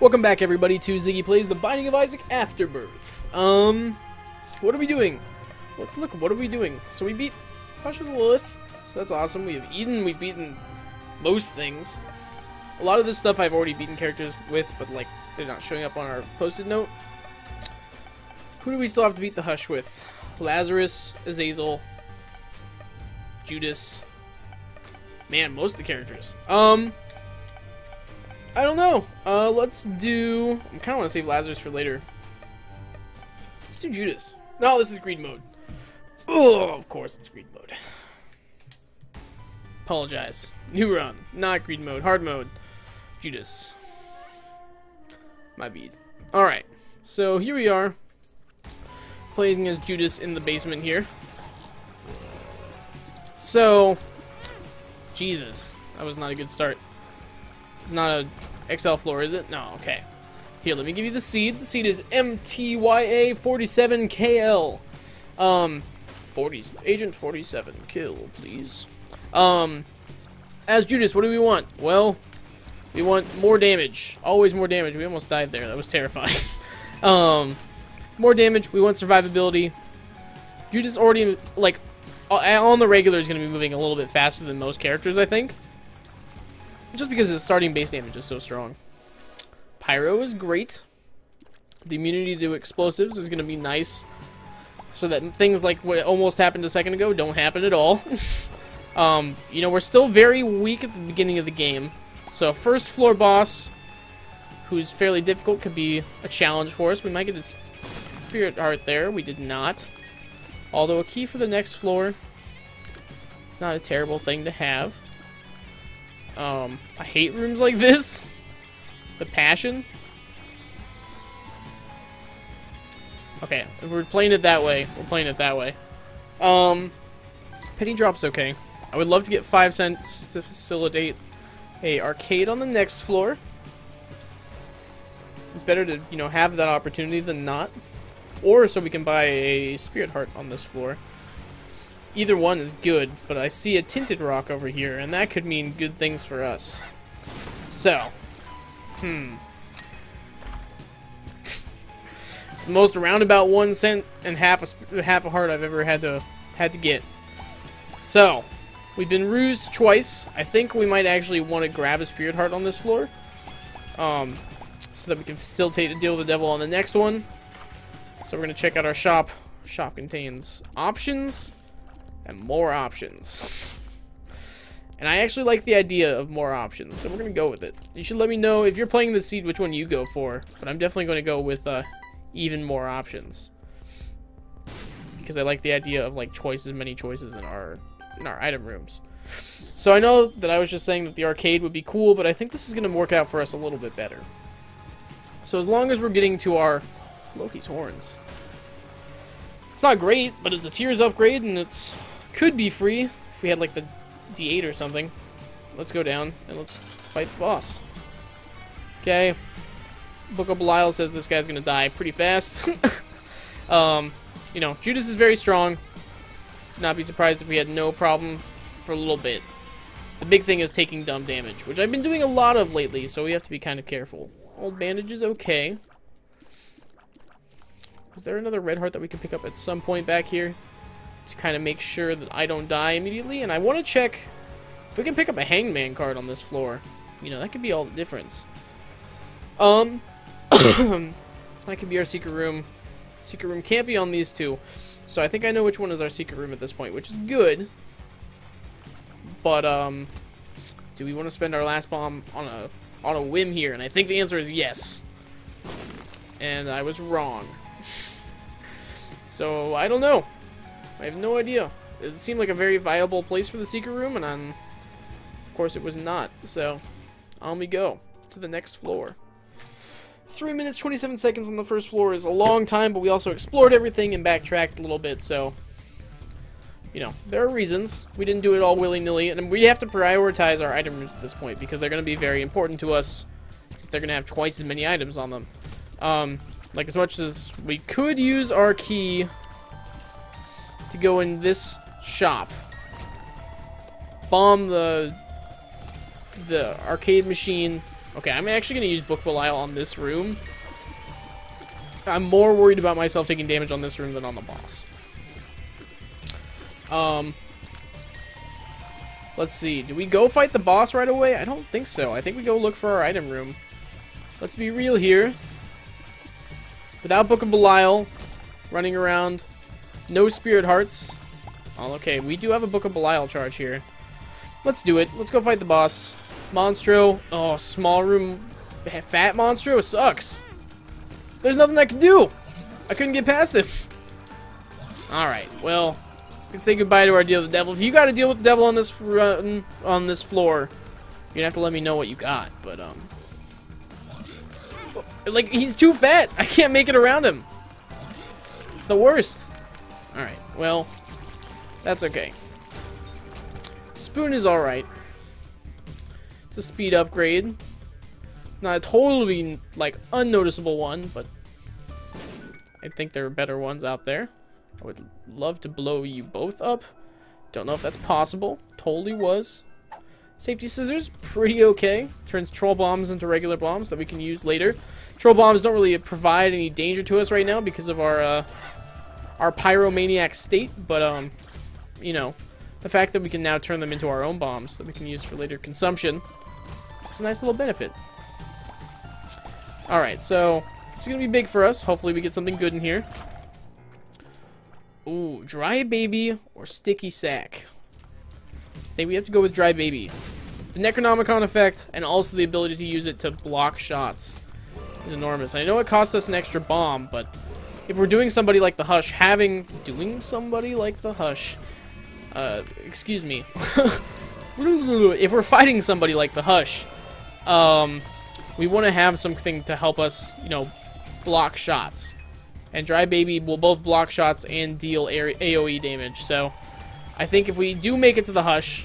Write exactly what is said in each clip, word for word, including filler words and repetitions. Welcome back, everybody, to Ziggy Plays The Binding of Isaac Afterbirth. Um, what are we doing? Let's look, what are we doing? So we beat Hush with Lilith, so that's awesome. We have Eden, we've beaten most things. A lot of this stuff I've already beaten characters with, but, like, they're not showing up on our post-it note. Who do we still have to beat the Hush with? Lazarus, Azazel, Judas. Man, most of the characters. Um... I don't know. Uh, let's do... I kind of want to save Lazarus for later. Let's do Judas. No, this is greed mode. Oh, of course it's greed mode. Apologize. New run. Not greed mode. Hard mode. Judas. My bead. Alright. So, here we are. Playing as Judas in the basement here. So... Jesus. That was not a good start. It's not a X L floor, is it? No, okay. Here, let me give you the seed. The seed is M T Y A forty-seven K L. Um, forties. Agent forty-seven. Kill, please. Um, as Judas, what do we want? Well, we want more damage. Always more damage. We almost died there. That was terrifying. um, more damage. We want survivability. Judas already, like, on the regular is going to be moving a little bit faster than most characters, I think. Just because his starting base damage is so strong. Pyro is great. The immunity to explosives is going to be nice. So that things like what almost happened a second ago don't happen at all. um, you know, we're still very weak at the beginning of the game. So first floor boss, who's fairly difficult, could be a challenge for us. We might get his spirit heart there. We did not. Although a key for the next floor, not a terrible thing to have. Um, I hate rooms like this. The passion. Okay, if we're playing it that way, we're playing it that way. Um, penny drop's okay. I would love to get five cents to facilitate a arcade on the next floor. It's better to, you know, have that opportunity than not. Or so we can buy a spirit heart on this floor. Either one is good, but I see a tinted rock over here, and that could mean good things for us. So, hmm. It's the most roundabout one cent and half a half a heart I've ever had to had to get. So, we've been rused twice. I think we might actually want to grab a spirit heart on this floor, um, so that we can facilitate a deal with the devil on the next one. So we're gonna check out our shop. Shop contains options. And more options. And I actually like the idea of more options, so we're going to go with it. You should let me know, if you're playing the seed, which one you go for. But I'm definitely going to go with uh, even more options. Because I like the idea of, like, twice as many choices in our, in our item rooms. So I know that I was just saying that the arcade would be cool, but I think this is going to work out for us a little bit better. So as long as we're getting to our... Oh, Loki's horns. It's not great, but it's a tiers upgrade, and it's... could be free if we had like the D eight or something. Let's go down and let's fight the boss. Okay. Book of Belial says this guy's gonna die pretty fast. um, you know, Judas is very strong. Not be surprised if we had no problem for a little bit. The big thing is taking dumb damage, which I've been doing a lot of lately, so we have to be kind of careful. Old bandage is okay. Is there another red heart that we can pick up at some point back here? To kind of make sure that I don't die immediately. And I want to check if we can pick up a hangman card on this floor. You know, that could be all the difference. Um, that could be our secret room. Secret room can't be on these two. So I think I know which one is our secret room at this point, which is good. But, um, do we want to spend our last bomb on a, on a whim here? And I think the answer is yes. And I was wrong. So, I don't know. I have no idea. It seemed like a very viable place for the secret room, and I'm, of course it was not. So, on we go to the next floor. three minutes, twenty-seven seconds on the first floor is a long time, but we also explored everything and backtracked a little bit. So, you know, there are reasons. We didn't do it all willy-nilly, and we have to prioritize our item rooms at this point, because they're going to be very important to us, since they're going to have twice as many items on them. Um, like, as much as we could use our key... to go in this shop, bomb the the arcade machine Okay, I'm actually going to use Book of Belial on this room. I'm more worried about myself taking damage on this room than on the boss. Um, let's see. Do we go fight the boss right away? I don't think so. I think we go look for our item room. Let's be real here. Without Book of Belial running around, no Spirit Hearts. Oh, okay, we do have a Book of Belial charge here. Let's do it. Let's go fight the boss. Monstro. Oh, small room. Fat Monstro sucks. There's nothing I can do. I couldn't get past him. Alright, well, let's say goodbye to our deal with the devil. If you got to deal with the devil on this run, on this floor, you're gonna have to let me know what you got. But, um... like, he's too fat. I can't make it around him. It's the worst. Alright, well, that's okay. Spoon is alright. It's a speed upgrade. Not a totally, like, unnoticeable one, but I think there are better ones out there. I would love to blow you both up. Don't know if that's possible. Totally was. Safety Scissors, pretty okay. Turns troll bombs into regular bombs that we can use later. Troll bombs don't really provide any danger to us right now because of our, uh, our pyromaniac state, but, um, you know, the fact that we can now turn them into our own bombs that we can use for later consumption, it's a nice little benefit. Alright, so it's going to be big for us. Hopefully we get something good in here. Ooh, Dry Baby or Sticky Sack. I think we have to go with Dry Baby. The Necronomicon effect and also the ability to use it to block shots is enormous. I know it costs us an extra bomb, but if we're doing somebody like the Hush, having... Doing somebody like the Hush. Uh, excuse me. If we're fighting somebody like the Hush, um... we want to have something to help us, you know, block shots. And Dry Baby will both block shots and deal A O E damage. So, I think if we do make it to the Hush,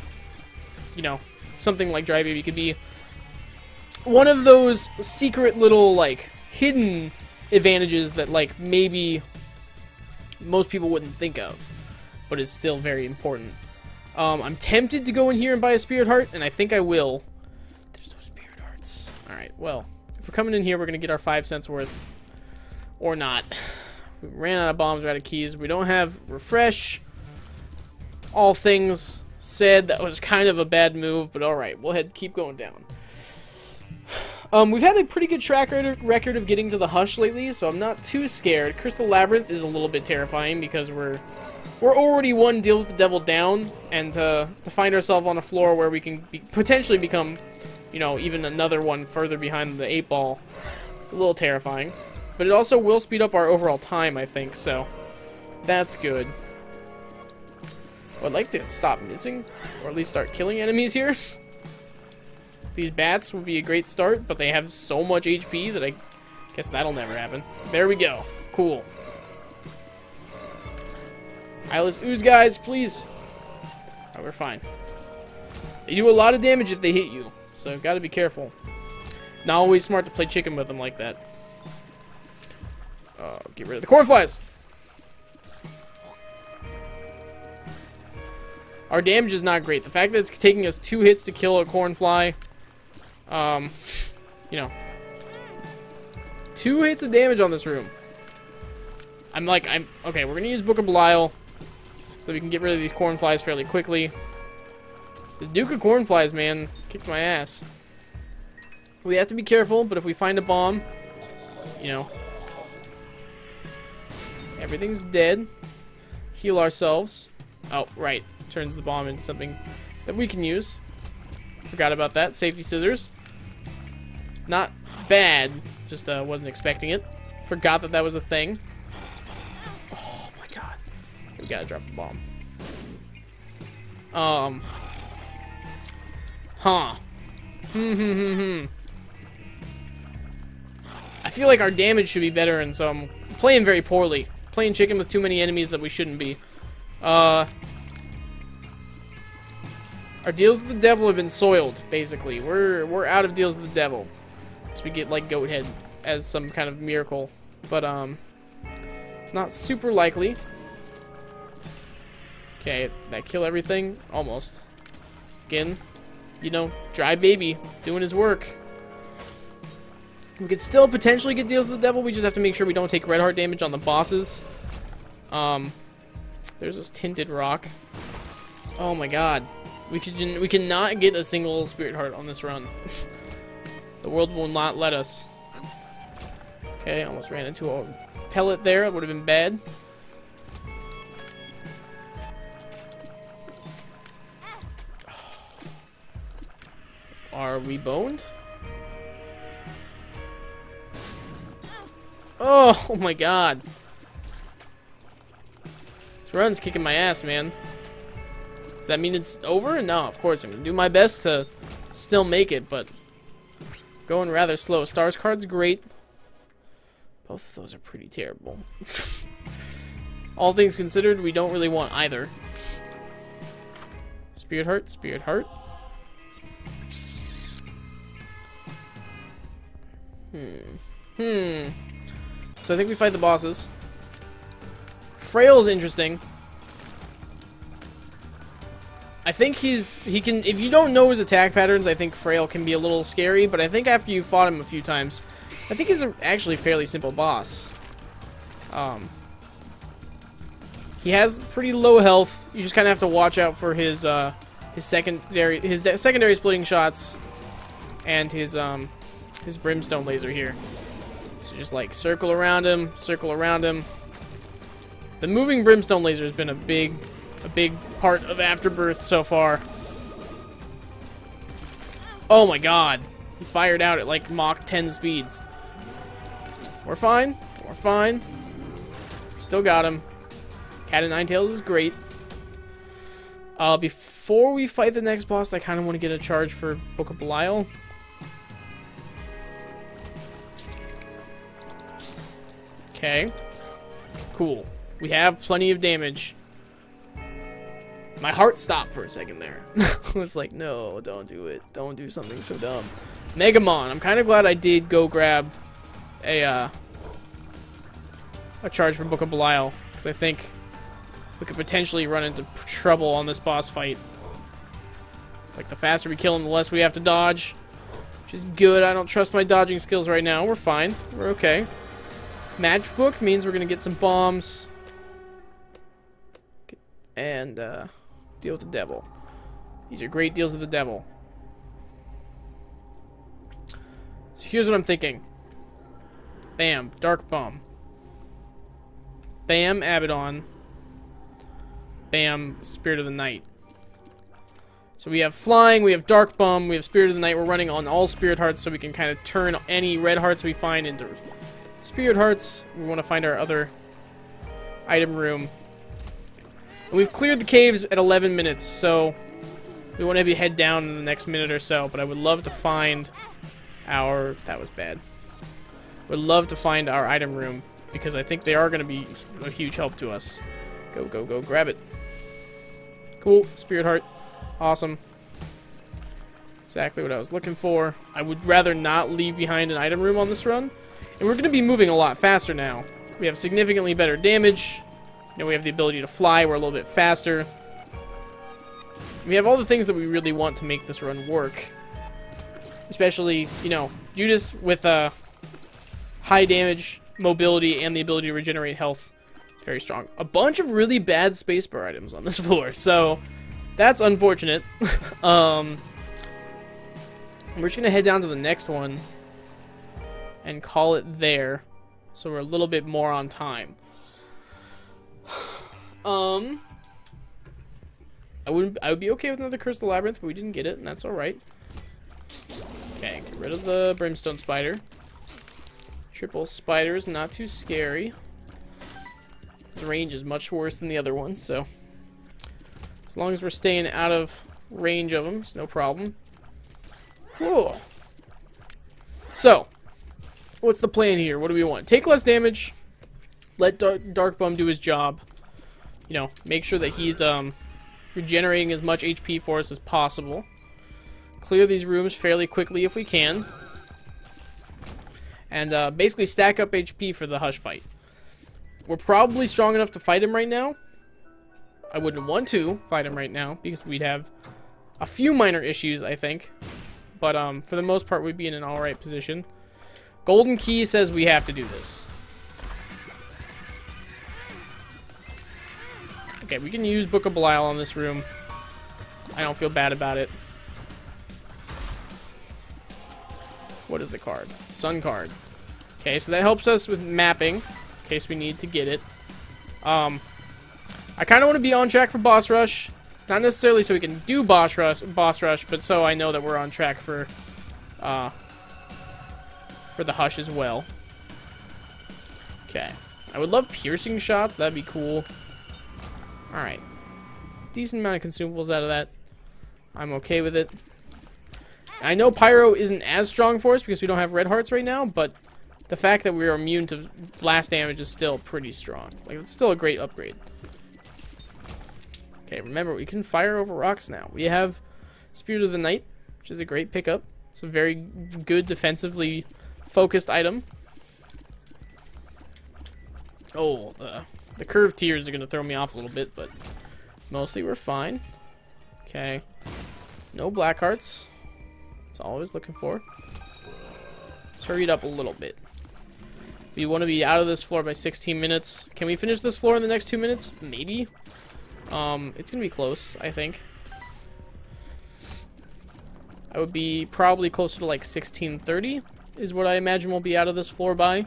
you know, something like Dry Baby could be one of those secret little, like, hidden advantages that, like, maybe most people wouldn't think of. But is still very important. Um, I'm tempted to go in here and buy a Spirit Heart, and I think I will. Alright, well, if we're coming in here, we're going to get our five cents worth. Or not. We ran out of bombs, we're out of keys. We don't have refresh. All things said, that was kind of a bad move, but alright, we'll head, keep going down. Um, we've had a pretty good track record of getting to the Hush lately, so I'm not too scared. Crystal Labyrinth is a little bit terrifying because we're we're already one deal with the devil down, and uh, to find ourselves on a floor where we can be, potentially become... you know, even another one further behind the eight ball. It's a little terrifying. But it also will speed up our overall time, I think, so that's good. Well, I'd like to stop missing, or at least start killing enemies here. These bats would be a great start, but they have so much H P that I guess that'll never happen. There we go. Cool. Eyeless ooze, guys, please. Alright, we're fine. They do a lot of damage if they hit you. So, gotta be careful. Not always smart to play chicken with them like that. Uh, get rid of the cornflies! Our damage is not great. The fact that it's taking us two hits to kill a cornfly... Um, you know. Two hits of damage on this room. I'm like, I'm... Okay, we're gonna use Book of Belial so we can get rid of these cornflies fairly quickly. The Duke of Cornflies, man... kicked my ass. We have to be careful, but if we find a bomb, you know, everything's dead. Heal ourselves. Oh, right. Turns the bomb into something that we can use. Forgot about that. Safety Scissors. Not bad. Just uh, wasn't expecting it. Forgot that that was a thing. Oh my god. We gotta drop a bomb. Um... Huh. Hmm, hmm, hmm, hmm. I feel like our damage should be better, and so I'm playing very poorly. Playing chicken with too many enemies that we shouldn't be. Uh, our deals with the devil have been soiled, basically. We're we're out of deals with the devil. So we get, like, Goat Head as some kind of miracle. But, um, it's not super likely. Okay, that kill everything? Almost. Again. You know, Dry Baby doing his work. We could still potentially get deals with the devil. We just have to make sure we don't take red heart damage on the bosses. Um, there's this tinted rock. Oh my god. We could we cannot get a single spirit heart on this run. The world will not let us. Okay, almost ran into a pellet there. It would have been bad. Are we boned? Oh, oh my god. This run's kicking my ass, man. Does that mean it's over? No, of course. I'm going to do my best to still make it, but going rather slow. Stars card's great. Both of those are pretty terrible. All things considered, we don't really want either. Spirit heart, spirit heart. Hmm. Hmm. So I think we fight the bosses. Frail's interesting. I think he's he can if you don't know his attack patterns, I think Frail can be a little scary, but I think after you fought him a few times, I think he's a, actually fairly simple boss. Um He has pretty low health. You just kind of have to watch out for his uh his secondary his secondary splitting shots and his um his brimstone laser here. So just like circle around him, circle around him. The moving brimstone laser has been a big, a big part of Afterbirth so far. Oh my god. He fired out at like Mach ten speeds. We're fine. We're fine. Still got him. Cat of Nine Tails is great. Uh, before we fight the next boss, I kind of want to get a charge for Book of Belial. Okay, cool. We have plenty of damage. My heart stopped for a second there. I was like, no, don't do it. Don't do something so dumb. Megamon. I'm kind of glad I did go grab a uh, a charge from Book of Belial, because I think we could potentially run into trouble on this boss fight. Like, the faster we kill him, the less we have to dodge, which is good. I don't trust my dodging skills right now. We're fine. We're okay. Matchbook means we're gonna get some bombs and uh, deal with the devil. These are great deals with the devil. So here's what I'm thinking. Bam, Dark Bomb. Bam, Abaddon. Bam, Spirit of the Night. So we have Flying, we have Dark Bomb, we have Spirit of the Night. We're running on all Spirit Hearts, so we can kind of turn any Red Hearts we find into Spirit Hearts. We want to find our other item room. And we've cleared the caves at eleven minutes, so we want to be head down in the next minute or so, but I would love to find our... That was bad. Would love to find our item room, because I think they are going to be a huge help to us. Go, go, go. Grab it. Cool. Spirit Heart. Awesome. Exactly what I was looking for. I would rather not leave behind an item room on this run. And we're going to be moving a lot faster now. We have significantly better damage. You know, we have the ability to fly. We're a little bit faster. We have all the things that we really want to make this run work. Especially, you know, Judas with uh, high damage, mobility, and the ability to regenerate health. It's very strong. A bunch of really bad spacebar items on this floor. So, that's unfortunate. um, we're just going to head down to the next one and call it there, so we're a little bit more on time. um, I wouldn't. I would be okay with another Crystal Labyrinth, but we didn't get it, and that's all right. Okay, get rid of the Brimstone Spider. Triple Spider's not too scary. His range is much worse than the other ones, so as long as we're staying out of range of them, it's no problem. Cool. So. What's the plan here? What do we want? Take less damage. Let Dark, Dark Bum do his job. You know, make sure that he's um, regenerating as much H P for us as possible. Clear these rooms fairly quickly if we can. And uh, basically stack up H P for the Hush fight. We're probably strong enough to fight him right now. I wouldn't want to fight him right now, because we'd have a few minor issues, I think. But um, for the most part, we'd be in an alright position. Golden Key says we have to do this. Okay, we can use Book of Belial on this room. I don't feel bad about it. What is the card? Sun card. Okay, so that helps us with mapping, in case we need to get it. Um, I kind of want to be on track for boss rush. Not necessarily so we can do boss rush, boss rush, but so I know that we're on track for, uh, for the Hush as well. Okay. I would love piercing shots. That'd be cool. Alright. Decent amount of consumables out of that. I'm okay with it. I know Pyro isn't as strong for us because we don't have red hearts right now, but the fact that we are immune to blast damage is still pretty strong. Like, it's still a great upgrade. Okay, remember, we can fire over rocks now. We have Spirit of the Night, which is a great pickup. It's a very good defensively focused item. Oh, the, the curved tiers are going to throw me off a little bit, but mostly we're fine. Okay. No black hearts. That's all I was looking for. Let's hurry it up a little bit. We want to be out of this floor by sixteen minutes. Can we finish this floor in the next two minutes? Maybe. Um, it's going to be close, I think. I would be probably closer to like sixteen thirty is what I imagine we'll be out of this floor by.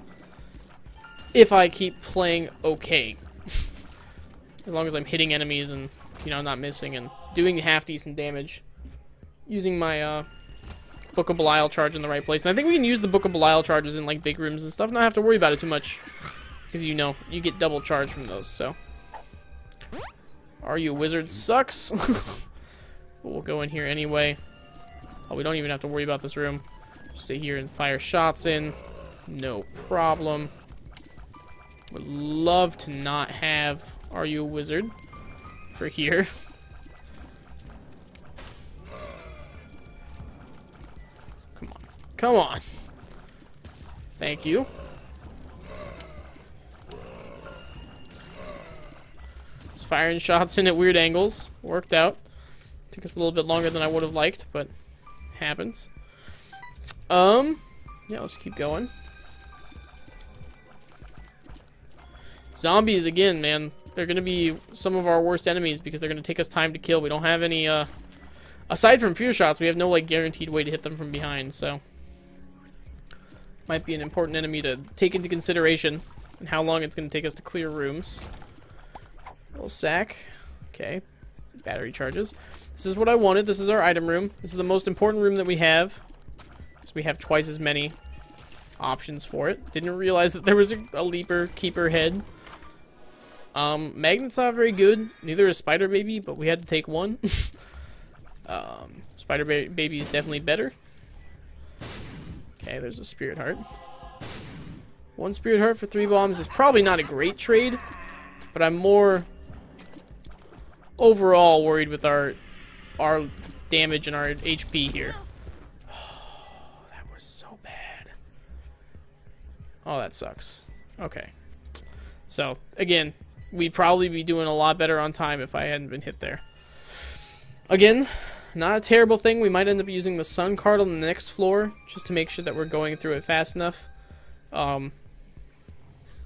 If I keep playing okay. As long as I'm hitting enemies and, you know, not missing and doing half-decent damage. Using my uh, Book of Belial charge in the right place. And I think we can use the Book of Belial charges in like big rooms and stuff. Not have to worry about it too much. Because, you know, you get double charge from those, so. Are you a wizard? Sucks. But we'll go in here anyway. Oh, we don't even have to worry about this room. Just sit here and fire shots in. No problem. Would love to not have Are You a Wizard for here. Come on. Come on. Thank you. Firing shots in at weird angles. Worked out. Took us a little bit longer than I would have liked, but happens. Um, yeah, let's keep going. Zombies again, man. They're gonna be some of our worst enemies because they're gonna take us time to kill. We don't have any, uh, aside from fear shots, we have no like guaranteed way to hit them from behind. So, might be an important enemy to take into consideration and how long it's gonna take us to clear rooms. Little sack. Okay. Battery charges. This is what I wanted. This is our item room. This is the most important room that we have. Because we have twice as many options for it. Didn't realize that there was a, a leaper keeper head. Um, magnets aren't very good. Neither is Spider Baby, but we had to take one. um, Spider ba Baby is definitely better. Okay, there's a Spirit Heart. One Spirit Heart for three bombs is probably not a great trade, but I'm more overall worried with our our damage and our H P here. Oh, that was so bad. Oh, that sucks. Okay. So, again, we'd probably be doing a lot better on time if I hadn't been hit there. Again, not a terrible thing. We might end up using the Sun card on the next floor just to make sure that we're going through it fast enough. Um,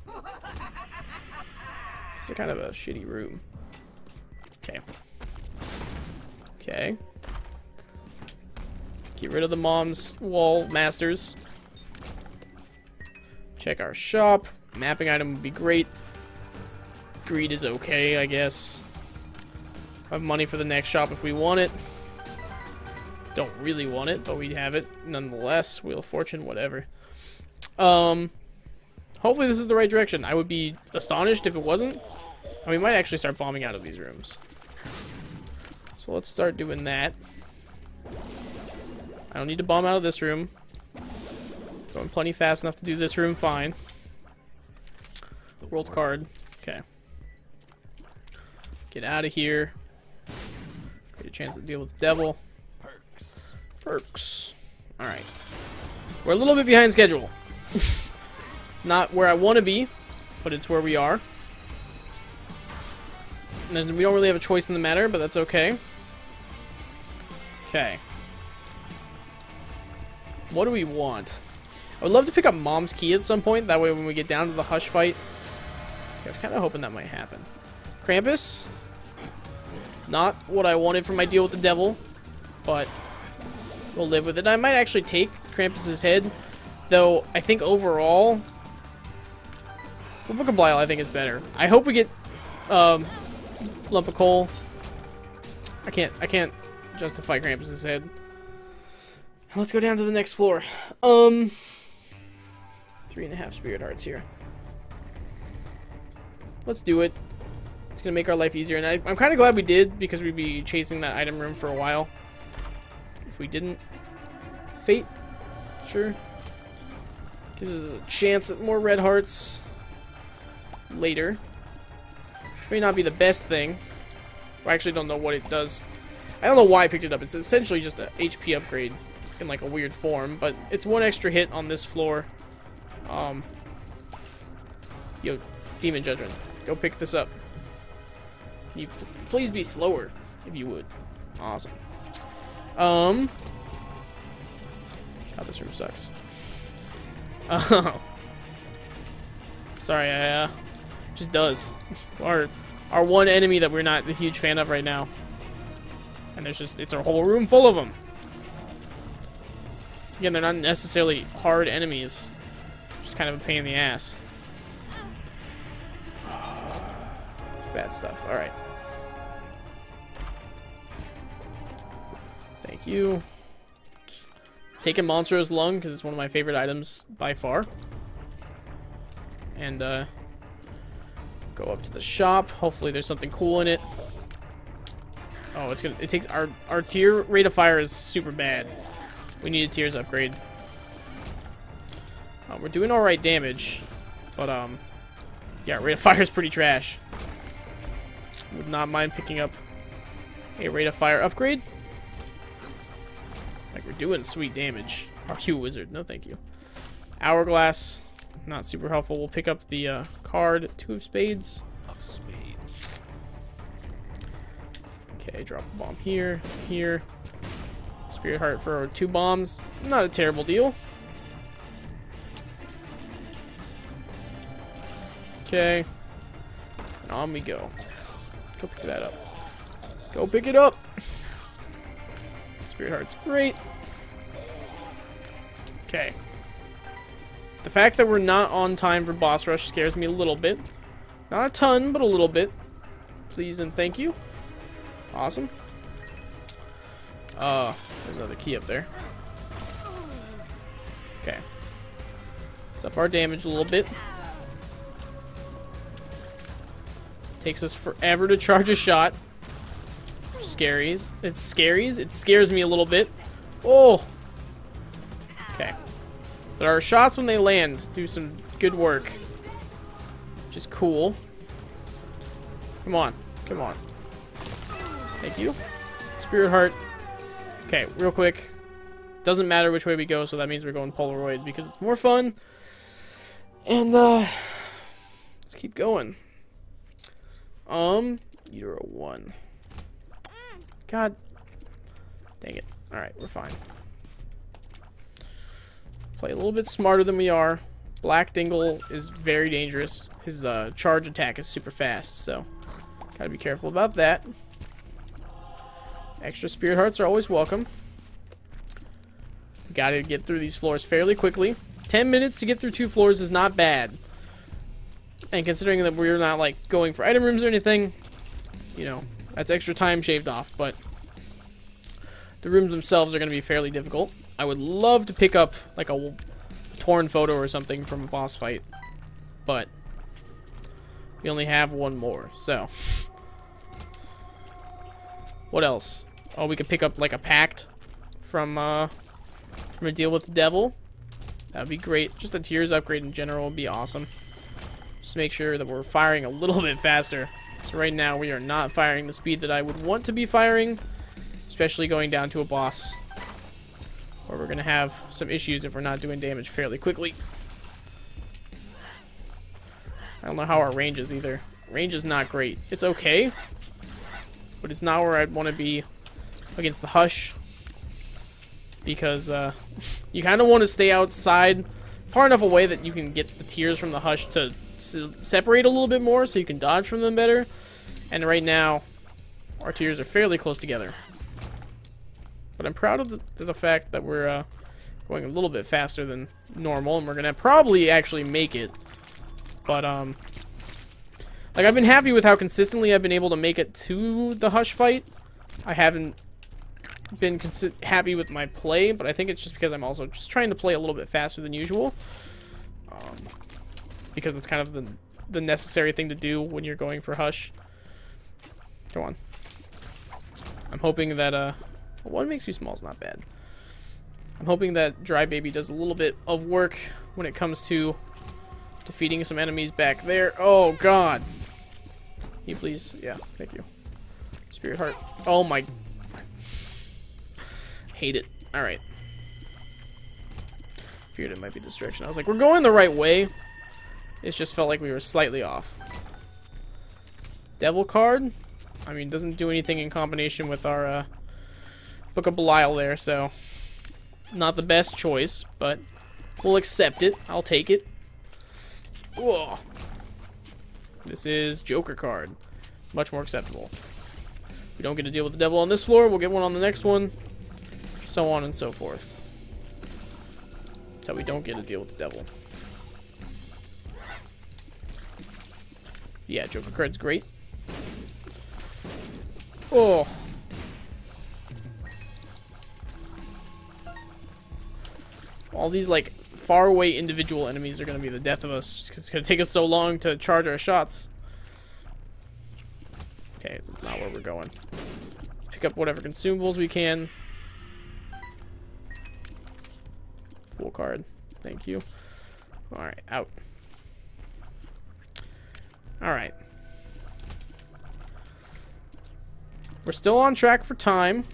this is kind of a shitty room. Okay. Okay. Get rid of the mom's wall masters. Check our shop. Mapping item would be great. Greed is okay, I guess. I have money for the next shop if we want it. Don't really want it, but we have it nonetheless. Wheel of Fortune, whatever. Um, hopefully this is the right direction. I would be astonished if it wasn't. And we might actually start bombing out of these rooms. So let's start doing that. I don't need to bomb out of this room. Going plenty fast enough to do this room fine. World card. Okay. Get out of here. Get a chance to deal with the devil. Perks. Perks. Alright. We're a little bit behind schedule. Not where I want to be, but it's where we are. And we don't really have a choice in the matter, but that's okay. Okay. What do we want? I would love to pick up Mom's Key at some point. That way when we get down to the Hush fight. I was kind of hoping that might happen. Krampus. Not what I wanted for my deal with the devil. But we'll live with it. I might actually take Krampus's head. Though, I think overall... Well, Book of Belial, I think, is better. I hope we get um, Lump of Coal. I can't, I can't justify Krampus's head. Let's go down to the next floor. Um, three and a half spirit hearts here. Let's do it. It's gonna make our life easier, and I, I'm kind of glad we did because we'd be chasing that item room for a while. If we didn't, fate, sure, gives us a chance at more red hearts later. Which may not be the best thing. I actually don't know what it does. I don't know why I picked it up. It's essentially just a H P upgrade in like a weird form, but it's one extra hit on this floor. Um, yo, Demon Judgment, go pick this up. Can you pl please be slower, if you would? Awesome. Um, God, this room sucks. Oh, sorry, I uh, just does. Our our one enemy that we're not a huge fan of right now. And there's just, it's a whole room full of them. Again, they're not necessarily hard enemies. Just kind of a pain in the ass. It's bad stuff. Alright. Thank you. Taking Monstro's Lung, because it's one of my favorite items by far. And, uh... go up to the shop. Hopefully there's something cool in it. Oh, it's gonna, it takes, our, our tier rate of fire is super bad. We need a tiers upgrade. Uh, we're doing alright damage, but um, yeah, rate of fire is pretty trash. Would not mind picking up a rate of fire upgrade. Like, we're doing sweet damage. Our Q Wizard, no thank you. Hourglass, not super helpful. We'll pick up the uh, card, two of spades. Okay, drop a bomb here, here. Spirit Heart for two bombs. Not a terrible deal. Okay. And on we go. Go pick that up. Go pick it up! Spirit Heart's great. Okay. The fact that we're not on time for boss rush scares me a little bit. Not a ton, but a little bit. Please and thank you. Awesome. Uh, there's another key up there. Okay. It's up our damage a little bit. Takes us forever to charge a shot. Scaries. It's scaries. It scares me a little bit. Oh! Okay. But our shots when they land do some good work. Which is cool. Come on. Come on. Thank you. Spirit Heart. Okay, real quick. Doesn't matter which way we go, so that means we're going Polaroid because it's more fun. And, uh, let's keep going. Um, you're a one. God. Dang it. Alright, we're fine. Play a little bit smarter than we are. Black Dingle is very dangerous. His uh, charge attack is super fast, so gotta be careful about that. Extra spirit hearts are always welcome. Gotta get through these floors fairly quickly. Ten minutes to get through two floors is not bad. And considering that we're not, like, going for item rooms or anything, you know, that's extra time shaved off, but the rooms themselves are gonna be fairly difficult. I would love to pick up, like, a torn photo or something from a boss fight, but we only have one more, so. What else? Oh, we could pick up like a pact from uh, from a deal with the devil. That would be great. Just a tiers upgrade in general would be awesome. Just make sure that we're firing a little bit faster. So right now we are not firing the speed that I would want to be firing, especially going down to a boss, or we're gonna have some issues if we're not doing damage fairly quickly. I don't know how our range is either. Range is not great. It's okay, but it's not where I'd want to be against the Hush because uh, you kind of want to stay outside far enough away that you can get the tears from the Hush to separate a little bit more so you can dodge from them better. And right now, our tears are fairly close together. But I'm proud of the, the fact that we're uh, going a little bit faster than normal, and we're going to probably actually make it. But, um... like, I've been happy with how consistently I've been able to make it to the Hush fight. I haven't been consi happy with my play, but I think it's just because I'm also just trying to play a little bit faster than usual. Um, because it's kind of the, the necessary thing to do when you're going for Hush. Go on. I'm hoping that, uh... one makes you small is not bad. I'm hoping that Dry Baby does a little bit of work when it comes to defeating some enemies back there. Oh, God. Can you please? Yeah, thank you. Spirit Heart. Oh, my. Hate it. All right. Feared it might be this direction. I was like, we're going the right way. It just felt like we were slightly off. Devil card. I mean, doesn't do anything in combination with our uh, Book of Belial there, so not the best choice, but we'll accept it. I'll take it. Whoa. This is Joker card. Much more acceptable. If we don't get to deal with the devil on this floor, we'll get one on the next one. So on and so forth. That we don't get to deal with the devil. Yeah, Joker card's great. Oh. All these, like, faraway individual enemies are going to be the death of us, just because it's going to take us so long to charge our shots. Okay, that's not where we're going. Pick up whatever consumables we can. Full card. Thank you. Alright, out. Alright. We're still on track for time,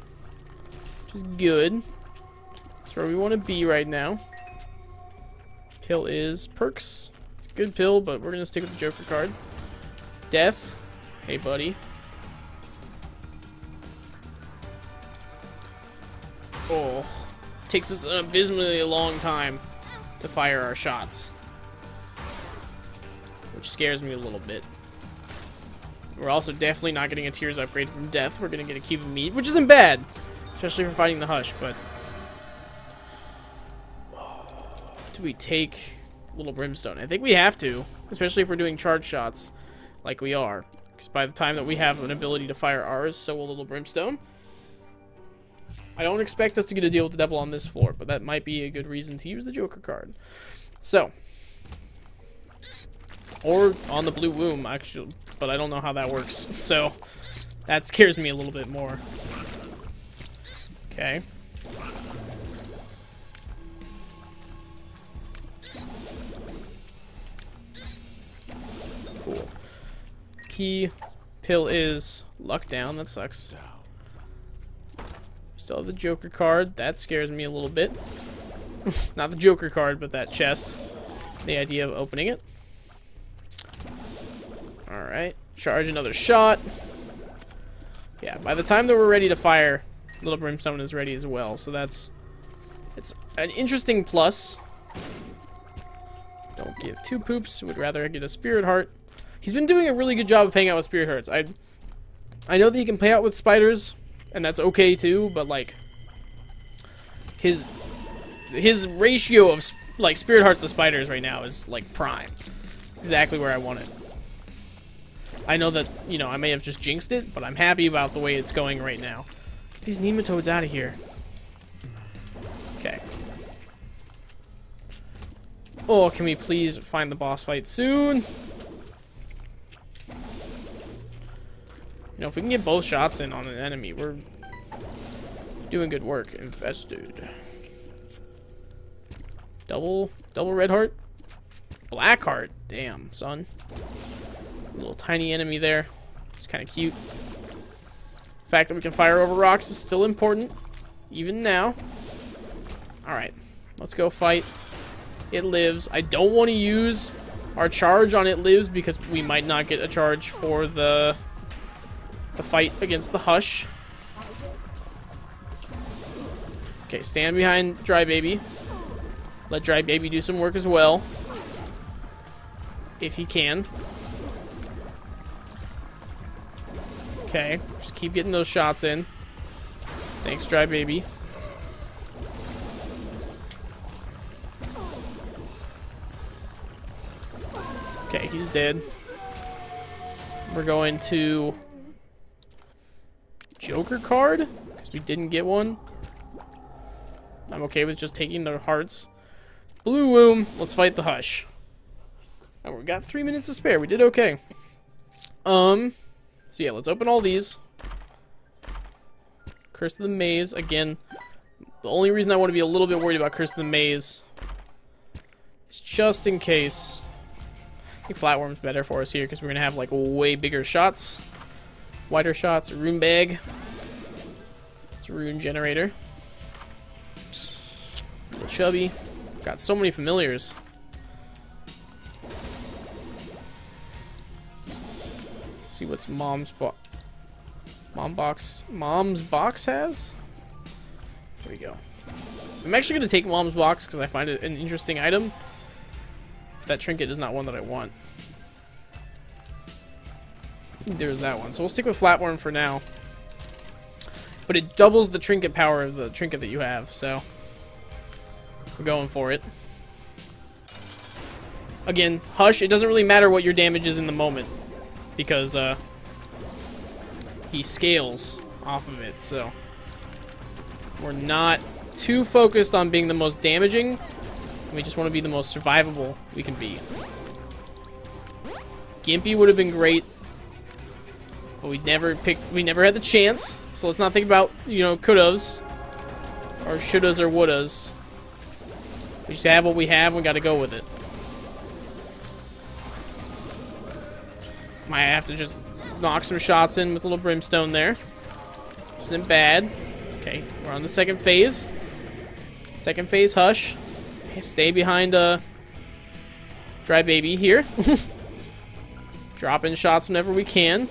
which is good. That's where we want to be right now. Pill is perks. It's a good pill, but we're going to stick with the Joker card. Death. Hey, buddy. Oh. Takes us an abysmally long time to fire our shots, which scares me a little bit. We're also definitely not getting a Tears upgrade from Death. We're going to get a Cube of Meat, which isn't bad, especially for fighting the Hush, but... do we take Little Brimstone? I think we have to, especially if we're doing charge shots like we are, because by the time that we have an ability to fire ours, so will Little Brimstone. I don't expect us to get a deal with the devil on this floor, but that might be a good reason to use the Joker card. So, or on the Blue Womb, actually, but I don't know how that works, so that scares me a little bit more. Okay. Cool. Key pill is luck down. That sucks. Still have the Joker card. That scares me a little bit. Not the Joker card, but that chest. The idea of opening it. Alright. Charge another shot. Yeah, by the time that we're ready to fire, Little Brimstone is ready as well. So that's... it's an interesting plus. Don't give two poops. Would rather get a Spirit Heart. He's been doing a really good job of paying out with Spirit Hearts. I I know that he can pay out with spiders, and that's okay too, but like his his ratio of like Spirit Hearts to spiders right now is like prime. It's exactly where I want it. I know that, you know, I may have just jinxed it, but I'm happy about the way it's going right now. Get these nematodes out of here. Okay. Oh, can we please find the boss fight soon? You know, if we can get both shots in on an enemy, we're doing good work. Infested. Double, double red heart. Black heart. Damn, son. Little tiny enemy there. It's kind of cute. The fact that we can fire over rocks is still important, even now. Alright, let's go fight It Lives. I don't want to use our charge on It Lives because we might not get a charge for the... the fight against the Hush. Okay, stand behind Dry Baby. Let Dry Baby do some work as well. If he can. Okay, just keep getting those shots in. Thanks, Dry Baby. Okay, he's dead. We're going to Joker card, because we didn't get one. I'm okay with just taking their hearts. Blue Womb, let's fight the Hush. And we've got three minutes to spare. We did okay. Um, so yeah, let's open all these. Curse of the Maze, again. The only reason I want to be a little bit worried about Curse of the Maze is just in case. I think Flatworm's better for us here because we're going to have like way bigger shots. Wider shots. Rune bag. It's a rune generator. A little chubby. Got so many familiars. Let's see what's Mom's Box. Mom Box. Mom's Box has? There we go. I'm actually going to take Mom's Box because I find it an interesting item. That trinket is not one that I want. There's that one. So we'll stick with Flatworm for now. But it doubles the trinket power of the trinket that you have, so we're going for it. Again, Hush, it doesn't really matter what your damage is in the moment because uh, he scales off of it, so we're not too focused on being the most damaging. We just want to be the most survivable we can be. Gimpy would have been great, but we never picked. We never had the chance. So let's not think about you know couldas, or shouldas, or wouldas. We just have what we have. We got to go with it. Might have to just knock some shots in with a little brimstone there. Isn't bad. Okay, we're on the second phase. Second phase, Hush. Stay behind uh, Dry Baby here. Drop in shots whenever we can.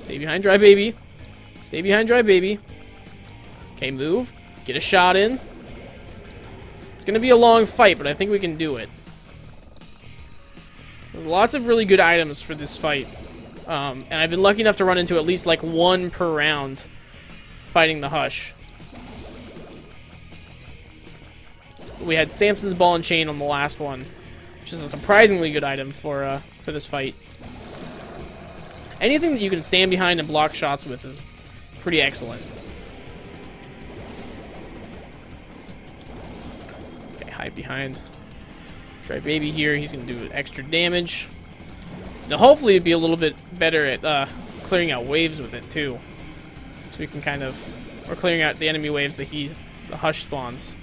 Stay behind Dry Baby. Stay behind Dry Baby. Okay, move. Get a shot in. It's going to be a long fight, but I think we can do it. There's lots of really good items for this fight. Um, and I've been lucky enough to run into at least like one per round fighting the Hush. We had Samson's Ball and Chain on the last one, which is a surprisingly good item for uh, for this fight. Anything that you can stand behind and block shots with is pretty excellent. Okay, hide behind Dry Baby here. He's going to do extra damage. Now, hopefully, it'd be a little bit better at uh, clearing out waves with it too, so we can kind of or clearing out the enemy waves that he the Hush spawns.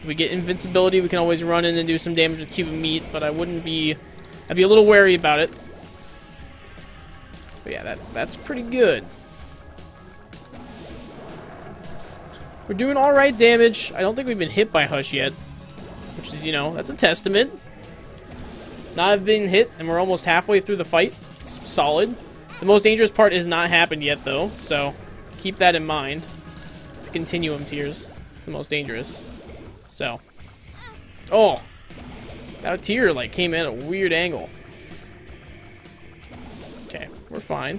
If we get invincibility, we can always run in and do some damage with Cube of Meat, but I wouldn't be... I'd be a little wary about it. But yeah, that that's pretty good. We're doing alright damage. I don't think we've been hit by Hush yet, which is, you know, that's a testament. Not have been hit, and we're almost halfway through the fight. It's solid. The most dangerous part has not happened yet, though, so keep that in mind. It's the Continuum Tears. It's the most dangerous. So, oh, that tear like came at a weird angle. Okay, we're fine.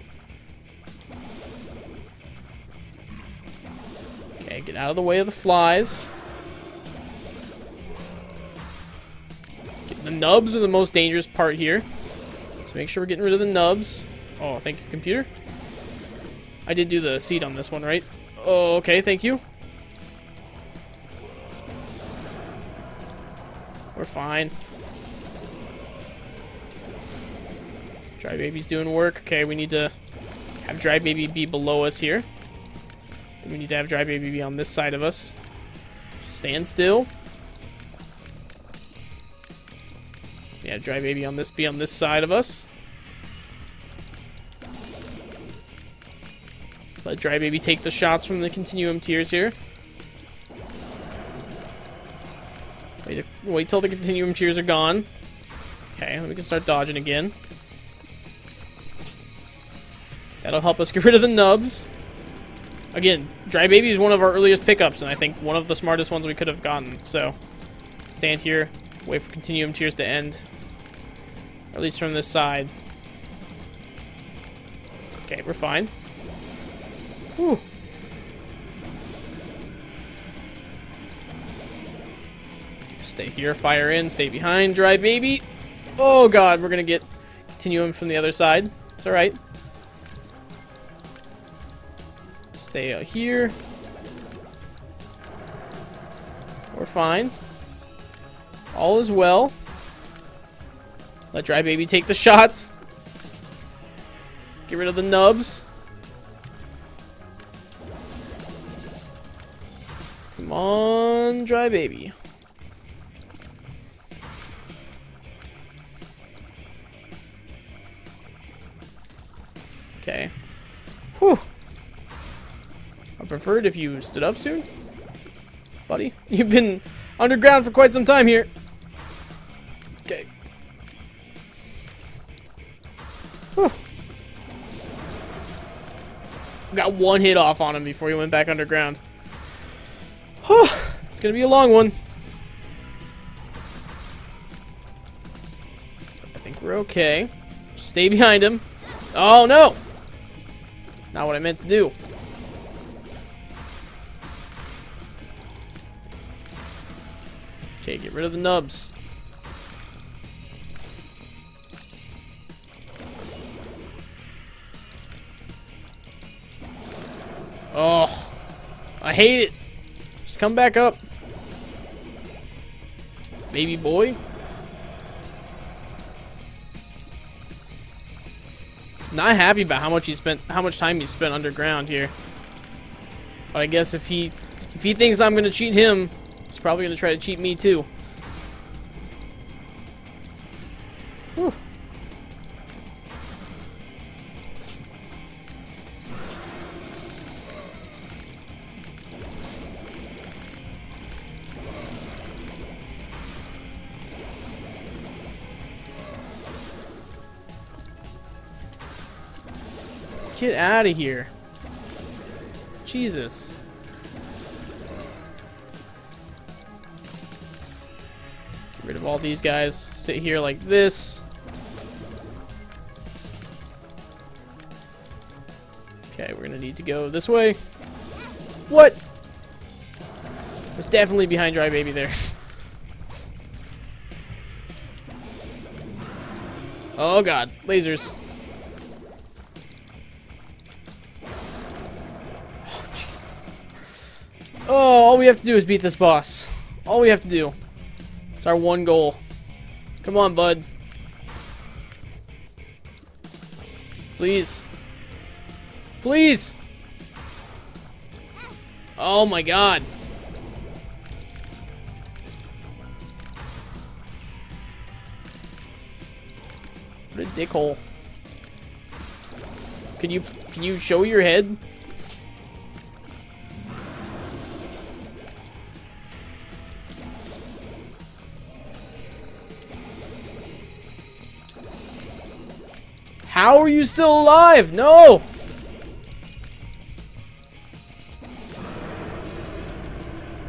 Okay, get out of the way of the flies. Get the nubs are the most dangerous part here. So make sure we're getting rid of the nubs. Oh, thank you, computer. I did do the seed on this one, right? Oh, okay, thank you. We're fine. Dry Baby's doing work. Okay, we need to have Dry Baby be below us here. Then we need to have Dry Baby be on this side of us. Stand still. Yeah, Dry Baby on this be on this side of us. Let Dry Baby take the shots from the Continuum Tears here. Wait, wait till the Continuum Tears are gone. Okay, we can start dodging again. That'll help us get rid of the nubs. Again, Dry Baby is one of our earliest pickups, and I think one of the smartest ones we could have gotten. So, stand here, wait for Continuum Tears to end. Or at least from this side. Okay, we're fine. Whew. Stay here, fire in, stay behind, Dry Baby. Oh god, we're gonna get Continuum from the other side. It's alright. Stay out here. We're fine. All is well. Let Dry Baby take the shots. Get rid of the nubs. Come on, Dry Baby. Okay. Whew. I preferred if you stood up soon. Buddy, you've been underground for quite some time here. Okay. Whew. Got one hit off on him before he went back underground. Whew. It's gonna be a long one. I think we're okay. Stay behind him. Oh no! Not what I meant to do. Okay, get rid of the nubs. Oh, I hate it. Just come back up. Baby boy. Not happy about how much he spent, how much time he spent underground here. But I guess if he, if he thinks I'm gonna cheat him, he's probably gonna try to cheat me too. Whew. Get out of here. Jesus. Get rid of all these guys. Sit here like this. Okay, we're gonna need to go this way. What? I was definitely behind Dry Baby there. Oh god, lasers. Oh, all we have to do is beat this boss. All we have to do. It's our one goal. Come on, bud. Please. Please! Oh my god. What a dickhole. Can you, can you show your head? How are you still alive? No!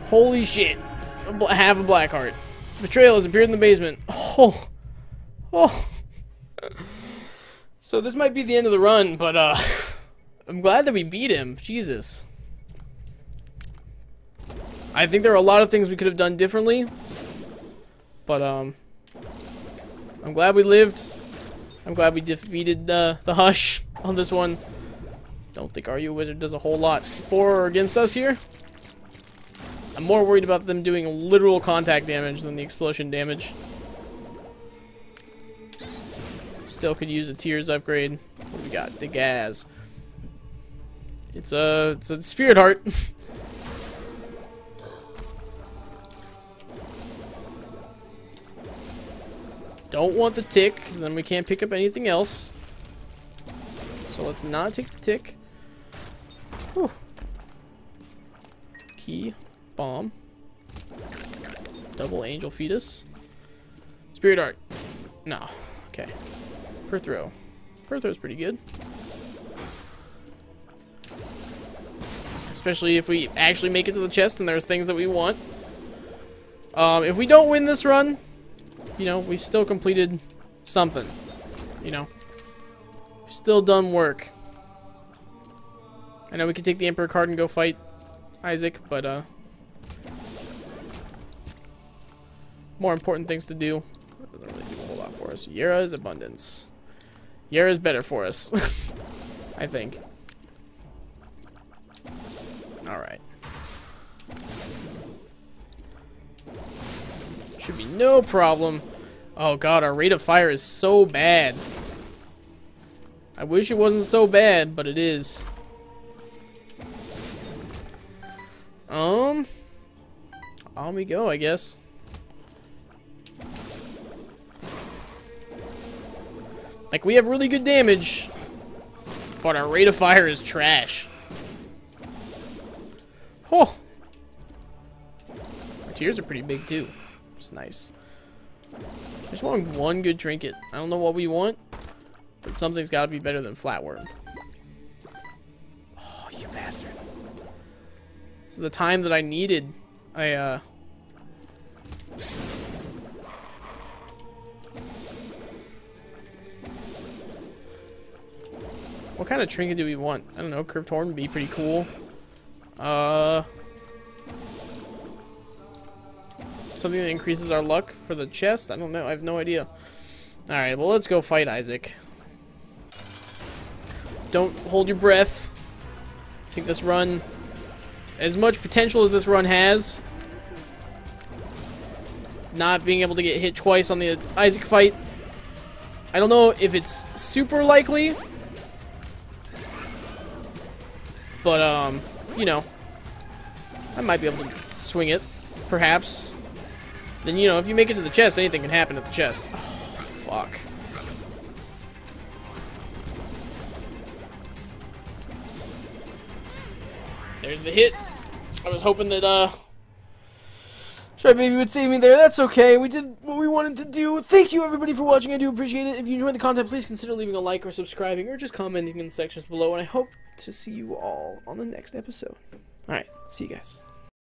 Holy shit. I have a black heart. Betrayal has appeared in the basement. Oh. Oh. So this might be the end of the run, but uh, I'm glad that we beat him. Jesus. I think there are a lot of things we could have done differently. But um, I'm glad we lived. I'm glad we defeated uh, the Hush on this one. Don't think Are You a Wizard does a whole lot for or against us here. I'm more worried about them doing literal contact damage than the explosion damage. Still could use a Tears upgrade. What do we got? The Gaz. It's a, it's a Spirit Heart. Don't want the tick, because then we can't pick up anything else. So let's not take the tick. Whew. Key. Bomb. Double Angel Fetus. Spirit Art. No. Okay. Per throw. Per throw's pretty good. especially if we actually make it to the chest and there's things that we want. Um, if we don't win this run, you know, we've still completed something, you know. We've still done work. I know we could take the Emperor card and go fight Isaac, but uh, more important things to do. That doesn't really do a whole lot for us. Yera's abundance. Yera's better for us, I think. All right. Should be no problem. Oh god, our rate of fire is so bad. I wish it wasn't so bad, but it is. Um, on we go, I guess. Like, we have really good damage, but our rate of fire is trash. Oh! Our tears are pretty big, too. It's nice. I just want one good trinket. I don't know what we want, but something's got to be better than Flatworm. Oh, you bastard. So the time that I needed, I, uh... what kind of trinket do we want? I don't know. Curved horn would be pretty cool. Uh... Something that increases our luck for the chest? I don't know. I have no idea. Alright, well, let's go fight Isaac. Don't hold your breath. I think this run... as much potential as this run has... not being able to get hit twice on the Isaac fight... I don't know if it's super likely... but, um, you know, I might be able to swing it, perhaps. Then, you know, if you make it to the chest, anything can happen at the chest. Oh, fuck. There's the hit. I was hoping that, uh, Dry Baby would save me there. That's okay. We did what we wanted to do. Thank you, everybody, for watching. I do appreciate it. If you enjoyed the content, please consider leaving a like or subscribing or just commenting in the sections below. And I hope to see you all on the next episode. Alright, see you guys.